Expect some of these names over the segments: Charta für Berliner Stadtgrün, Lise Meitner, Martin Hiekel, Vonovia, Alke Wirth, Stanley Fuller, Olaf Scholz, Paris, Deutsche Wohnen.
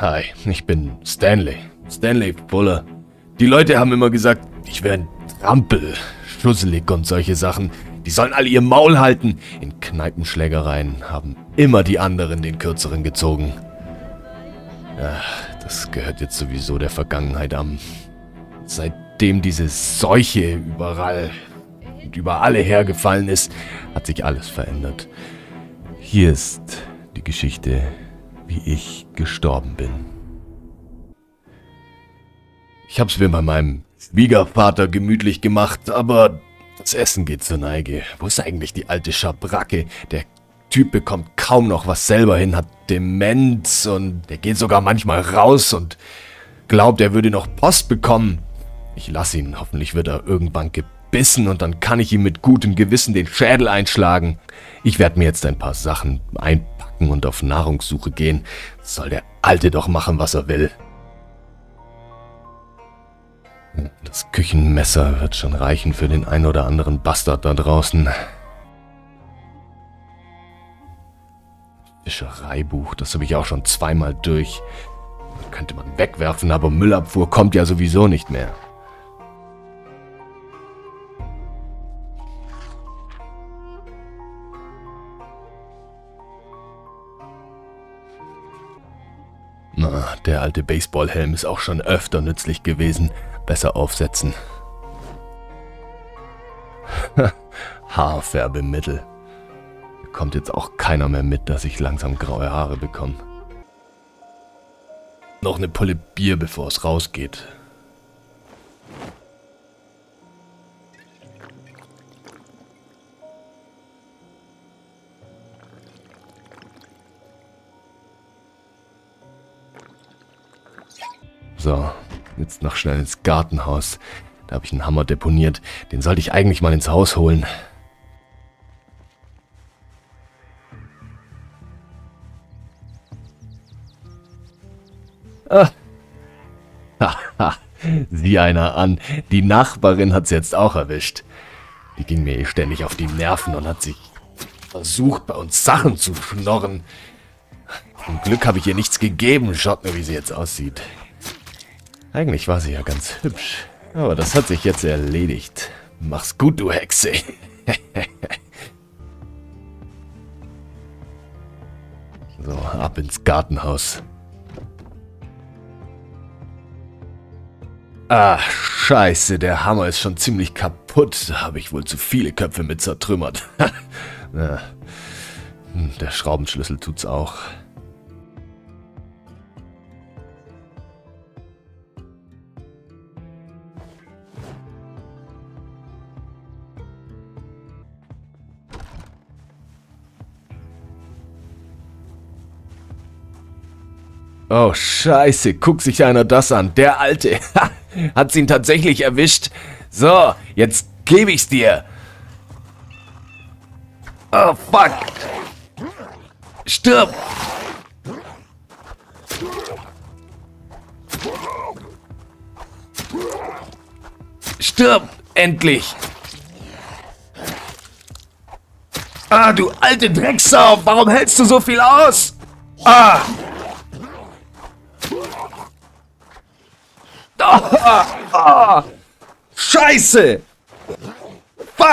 Hi, ich bin Stanley. Stanley Fuller. Die Leute haben immer gesagt, ich wäre ein Trampel, schusselig und solche Sachen. Die sollen alle ihr Maul halten. In Kneipenschlägereien haben immer die anderen den Kürzeren gezogen. Ach, das gehört jetzt sowieso der Vergangenheit an. Seitdem diese Seuche überall und über alle hergefallen ist, hat sich alles verändert. Hier ist die Geschichte, wie ich gestorben bin. Ich hab's mir bei meinem Schwiegervater gemütlich gemacht, aber das Essen geht zur Neige. Wo ist eigentlich die alte Schabracke? Der Typ bekommt kaum noch was selber hin, hat Demenz und der geht sogar manchmal raus und glaubt, er würde noch Post bekommen. Ich lasse ihn, hoffentlich wird er irgendwann gebissen und dann kann ich ihm mit gutem Gewissen den Schädel einschlagen. Ich werde mir jetzt ein paar Sachen einpacken und auf Nahrungssuche gehen. Soll der Alte doch machen, was er will. Das Küchenmesser wird schon reichen für den einen oder anderen Bastard da draußen. Fischereibuch, das habe ich auch schon zweimal durch. Das könnte man wegwerfen, aber Müllabfuhr kommt ja sowieso nicht mehr. Na, der alte Baseballhelm ist auch schon öfter nützlich gewesen. Besser aufsetzen. Haarfärbemittel. Kommt jetzt auch keiner mehr mit, dass ich langsam graue Haare bekomme. Noch eine Pulle Bier, bevor es rausgeht. So, jetzt noch schnell ins Gartenhaus. Da habe ich einen Hammer deponiert. Den sollte ich eigentlich mal ins Haus holen. Sieh einer an, die Nachbarin hat's jetzt auch erwischt. Die ging mir ständig auf die Nerven und hat sich versucht, bei uns Sachen zu schnorren. Zum Glück habe ich ihr nichts gegeben. Schaut nur, wie sie jetzt aussieht. Eigentlich war sie ja ganz hübsch, aber das hat sich jetzt erledigt. Mach's gut, du Hexe. So, ab ins Gartenhaus. Ah, scheiße, der Hammer ist schon ziemlich kaputt. Da habe ich wohl zu viele Köpfe mit zertrümmert. Ja. Der Schraubenschlüssel tut's auch. Oh, scheiße, guck sich einer das an. Der Alte. Hat's ihn tatsächlich erwischt. So, jetzt gebe ich's dir. Oh, fuck. Stirb. Stirb, endlich. Ah, du alte Drecksau. Warum hältst du so viel aus? Ah. Oh, Scheiße! Fuck!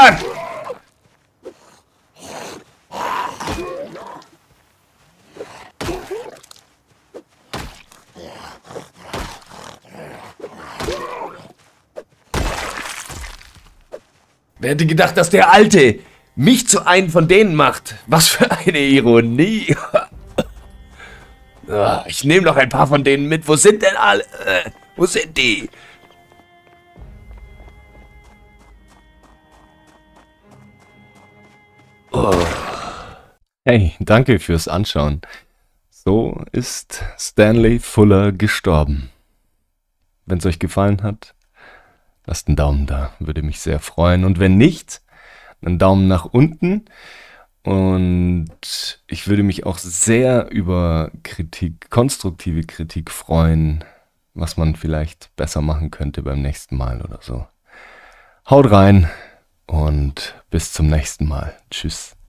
Wer hätte gedacht, dass der Alte mich zu einem von denen macht? Was für eine Ironie! Ich nehme noch ein paar von denen mit. Wo sind denn alle? Wo sind die? Oh. Hey, danke fürs Anschauen. So ist Stanley Fuller gestorben. Wenn es euch gefallen hat, lasst einen Daumen da. Würde mich sehr freuen. Und wenn nicht, einen Daumen nach unten. Und ich würde mich auch sehr über Kritik, konstruktive Kritik freuen, was man vielleicht besser machen könnte beim nächsten Mal oder so. Haut rein und bis zum nächsten Mal. Tschüss.